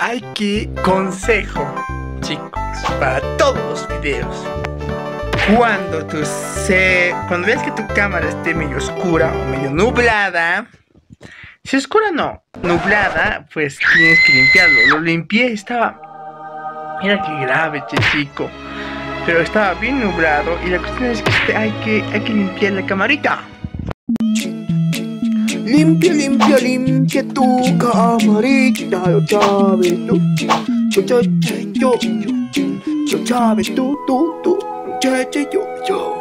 hay que consejo, chicos, para todos los videos. Cuando veas que tu cámara esté medio oscura o medio nublada, si oscura no, nublada, pues tienes que limpiarlo. Lo limpié, estaba, mira que grave, chico, pero estaba bien nublado y la cuestión es que hay que limpiar la camarita. Limpia, limpia, limpia tu camarita, lo sabes tú, yo sabes tú, che, yo.